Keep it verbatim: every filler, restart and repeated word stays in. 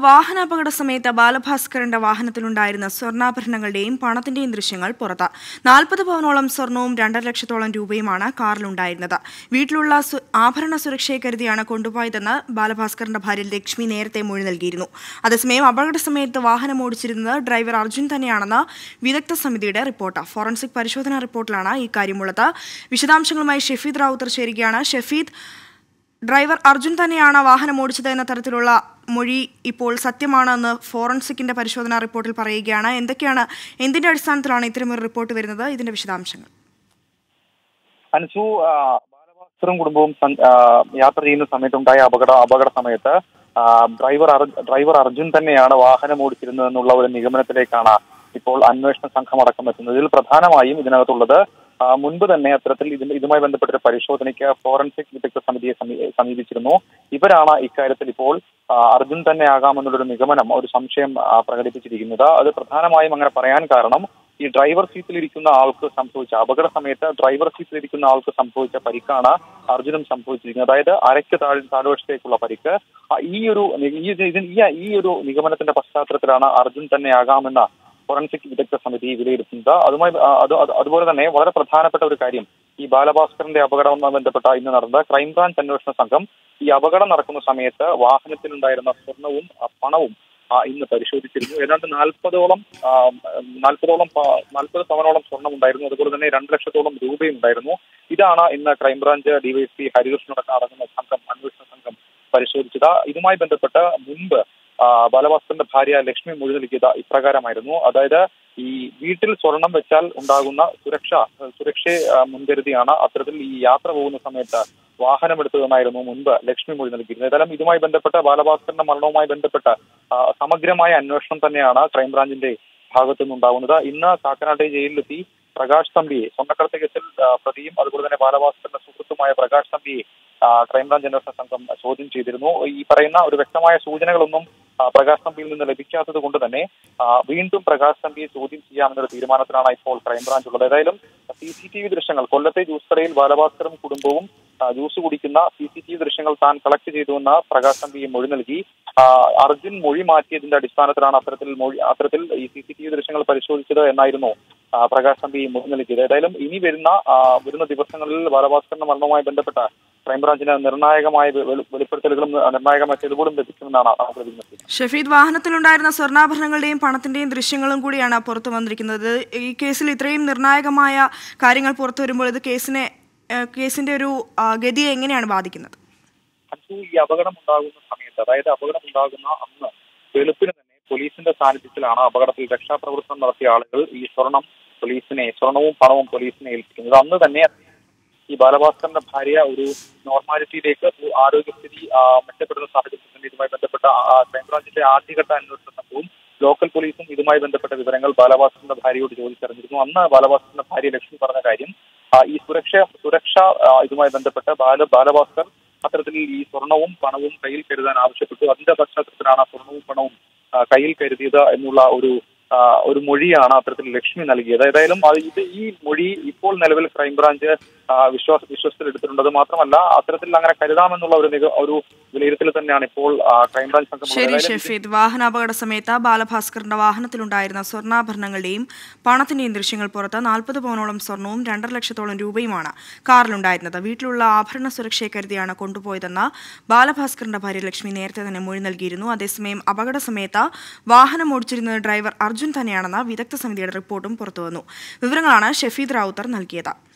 Vahana Pagasameta Balabhaskaran and Vahanathundirna Sorna Pernangaldaim, Panathindi in Rishingal Porata. Nalpatha Panolam Sornom, Dandarlakshatol and Dube Mana, Karlundainada. Vitlula Aparna Surikshakar the Anakondupaitana, Balabhaskaran and Bari Lakshmi Nair the Murinal Girino. At the same Abagasamet the Vahana Modchirina, driver Arjunthaniana, Vidakta Samidida reporter, forensic Parishodana report Lana, Ikarimulata, Vishadamshangamai Shefid Router Sherigiana, Shefid. Driver Arjunthaniana Vahana Modchida in a Tartula Mori Ipol Satyamana forensic in the Parishona report Paragana and the Kiana in the Dead Santhranitrim report to another in the Vishadamshan. And so uh Balabhaskaran uh Yatarino Sametum Daya Bagada Abagara Sameta, uh driver driver Arjunthaniana Vahana Modchida Nula and Nigamanakana, Ipol Anveshna Sankamarakamas and the Lil Pradhana Mayim in another. Munba and Nathratil Idumai and the Petra Parishotanica, forensic detective Samedi Sami Chirno, Iberana Ikaratipol, Arjunta Nagamanur Nigamanam or Samsham Pragatinuda, other Pratanamai Manga Parayan Karanam, the driver Sithilikuna Alko Sampucha, Bagara Sameta, driver Sithilikuna Alko Sampucha Parikana, Arjunum Sampuchina, Arekata Sado Stekula Parika, Iru Nigamanatan Pasatrana, Arjunta Nagamana. Forensic detective committee related to the other than a water Prathana E. Balabhaskaran, the Abagaran and the Pata in another, crime branch and Nursna Sangam, the Abagaran Narkuma Sameta, Wahanatil and Diana Sornaum, Apanaum, in the Parishu, Nalpadolam, Nalpadolam, Nalpadalam Sornam Dirno, the Golden Air, Randreshatolam, Ruby in Dirno, Idana in the crime branch, D V C, Harishna Sangam, Anvishna Sangam, Parishu, Idumai Bendapata, Mumba. Balabhaskaran the Bharya Lakshmi Murugalikeda Ipragara Mairano, Adaida, E. Vitil Soranam Vachal, Undaguna, Sureksha, Surekshe Munderdiana, Atradil Yatra Vunusameta, Wahana Mairano Mumba, Lakshmi Murugalikeda, Idumai Bendapata, Balabhaskaran, Malomai Bendapata, Samagramaya and Nushantaniana, crime branch in the Hagatamunda, Inna Sakana Jailati, Prakash Thambi, Sonakarta Pradim, Alguna Balabhaskaran, Sukutumaya, Prakash Thambi, crime branch and Nushantaniana, Sodin Chidino, Iparena, Revectamaya, Sudanum. Prakash Bill in the Lebicha to the Gundane, Win to Prakash Bill, Sudin Siam, the Tiramanathana, I fall crime branch of the Dilem, C C T V the Shangal Kolate, Usrail, Balabhaskaran Kudumbum, Yusudikina, C C T V the Shangal San, collected Iduna, Prakash Bill, Murinalgi, Arjun Muri Market in the Dispanathana, Athratil, C C T V the Shangal Parishulchida, and I don't know, Prakash Bill, Murinalgi, Dilem, Ini Vedna, within the Divasangal, Balabhaskaran, Maloma, Bendapata. Crime branch in Nernagama will put the Victimana after the Shefid Vahanatunda and the Sorna Pernangal, Panathin, Rishingal and Gudiana, Porto Mandrikin, the case Litrim, Nernagamaya, Karingal Porto, remember the case in a case in the Ru Gedi Engin and Badikin. Abagaram Sameta, right? Abagaram Dagana, Philippine police in the San Pitilana, Abagaram, Raksha Program of the Article, Esoranum, police in a Soranum, Param police in a Balabhaskaran the Bharya Uru normality taker who are city uh Metropolitan Sarah, local police in Idumai Vendapata with Rangle, Balabhaskaran the Bharya Anna, Balabhaskaran the Bharya election for the guidance, uh East Sureksha, Sureksha, uh Idumai Vendapata, Bala Balabhaskaran, Atharthil Sornaum, Panavum, Kail Kerana Avshaput, Adinda Pashatrana Sornum Panum, uh Kail Kerida, Emula Uru. ഒരു മൊഴിയാണ് അത്തരത്തിൽ ലക്ഷ്മി നൽകിയത് ഏതായാലും ഇത് ഈ മൊഴി ഇപ്പോൾ നിലവിൽ crime branch വിശ്വാസ വിശ്വസിലെടുത്തിട്ടുണ്ട് മാത്രമല്ല അത്തരത്തിൽ അങ്ങനെ കരുതാമെന്നുള്ള ഒരു ഒരു വിലയിരുത്തൽ തന്നെയാണ് ഇപ്പോൾ ക്രൈം ബ്രാഞ്ച് സംഘം ശരി ഷെഫീദ് വാഹനാപകട സമയത്ത് ബാലഭാസ്കറിന്റെ വാഹനത്തിലുണ്ടായിരുന്ന സ്വർണ്ണാഭരണങ്ങളുടെയും പണത്തിന്റെയും ദൃശ്യങ്ങൾ പുറത്ത് നാൽപ്പത് പവനോളം സ്വർണ്ണവും രണ്ടര ലക്ഷത്തോളം രൂപയുമാണ് കാറിലുണ്ടായിരുന്നത് വീട്ടിലുള്ള ആഭരണ സുരക്ഷയെ കരുതിയാണ് കൊണ്ടുപോയതെന്ന് ബാലഭാസ്കറിന്റെ ഭാര്യ ലക്ഷ്മി നേരത്തെ തന്നെ മൊഴി നൽകിയിരുന്നു അതേസമയം അപകട സമയത്ത് വാഹനം ഓടിച്ചിരുന്ന driver Arjunthaniana, Vidakta Samedi reportum Portono. Vivrangana, Shefid Router, Nalketa.